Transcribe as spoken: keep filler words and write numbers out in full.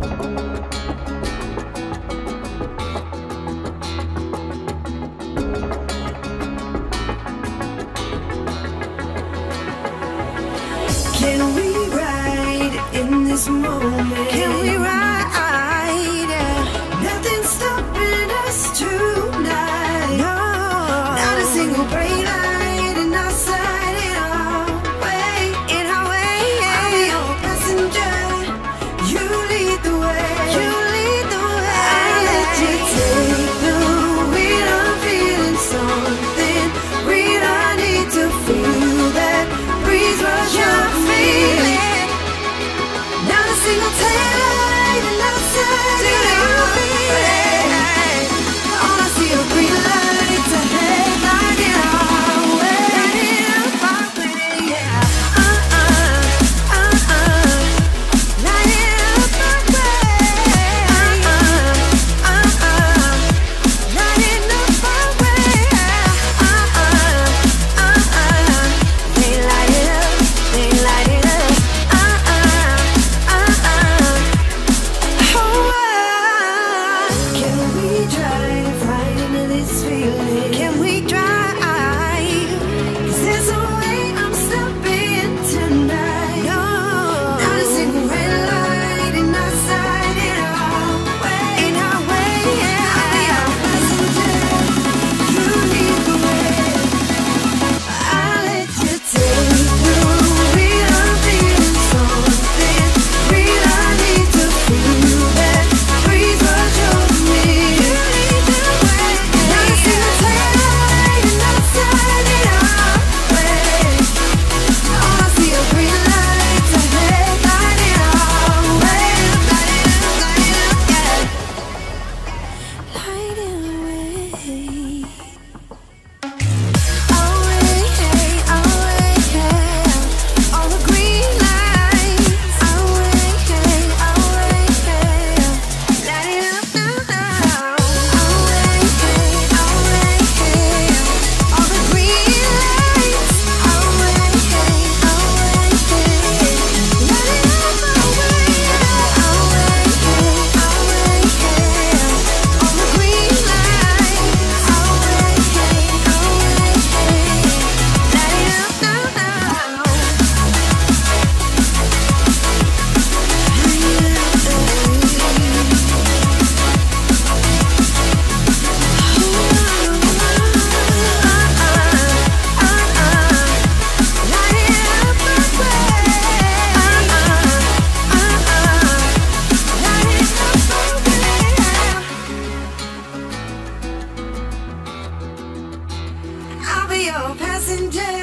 Can we ride in this moment? Can we ride? Nothing's stopping us tonight. No, not a single bright light in our side. In our way, in our way. I'm your passenger. You lead the way. You lead the way. I let you take the wheel. I'm feeling something real. I need to feel that breeze rush up. Single taillight and outside, do you feel it? All I see are green lights ahead, like in our way. Light it up our way, yeah. Uh-uh, uh-uh. Light it up our way. Uh-uh, uh-uh. Light it up our way. Uh-uh, uh-uh. They light it up, they light it up. Passenger.